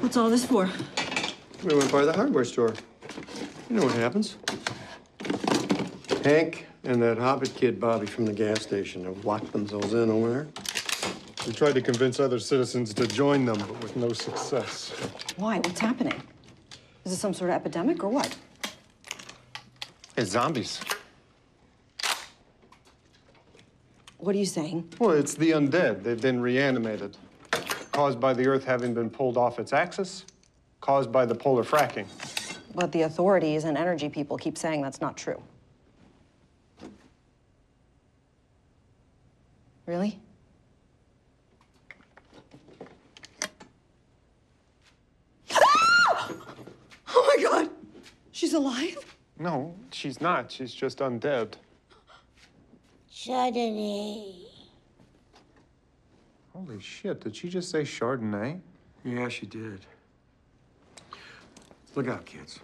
What's all this for? We went by the hardware store. You know what happens. Hank and that hobbit kid, Bobby, from the gas station have locked themselves in over there. We tried to convince other citizens to join them, but with no success. Why? What's happening? Is it some sort of epidemic or what? It's zombies. What are you saying? Well, it's the undead. They've been reanimated. Caused by the Earth having been pulled off its axis, caused by the polar fracking. But the authorities and energy people keep saying that's not true. Really? Ah! Oh my God! She's alive? No, she's not. She's just undead. Chardonnay. Holy shit, did she just say Chardonnay? Yeah, she did. Look out, kids.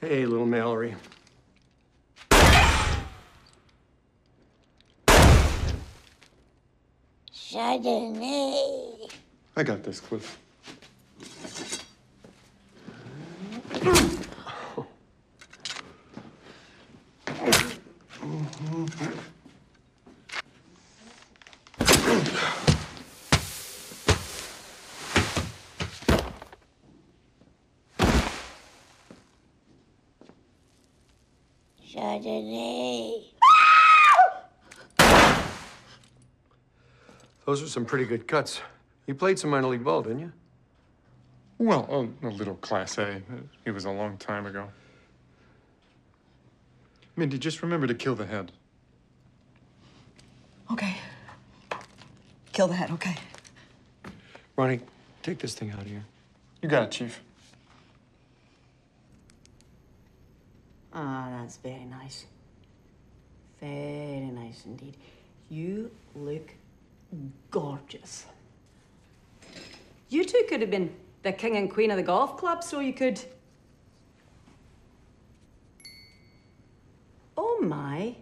Hey, little Mallory. Chardonnay. I got this, Cliff. Those are some pretty good cuts. You played some minor league ball, didn't you? Well, a little Class A. It was a long time ago. Mindy, just remember to kill the head. Okay. Kill the head, okay. Ronnie, take this thing out of here. You got it, Chief. Ah, that's very nice. Very nice indeed. You look gorgeous. You two could have been the king and queen of the golf club, so you could... Oh my.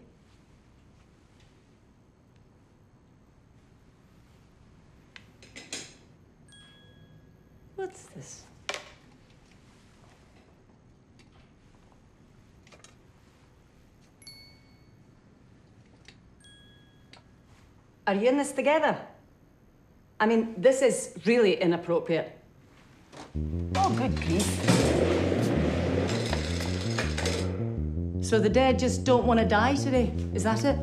What's this? Are you in this together? I mean, this is really inappropriate. Oh, good grief. So the dead just don't want to die today, is that it?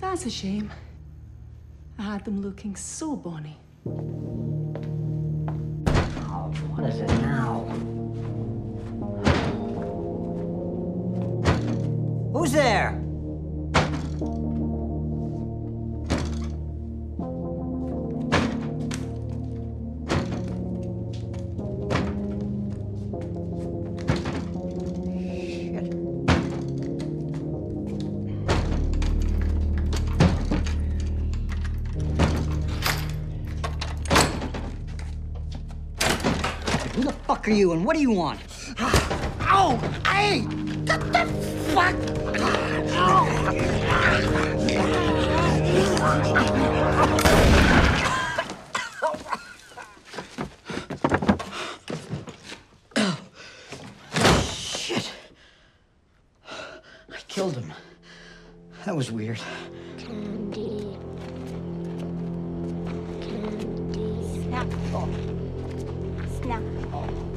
That's a shame. I had them looking so bonny. What is it now? Who's there? Are you and what do you want? Ow! Hey! Get the fuck! Oh, shit. I killed him. That was weird. Candy. Candy. Snap. Oh. Snap. Oh.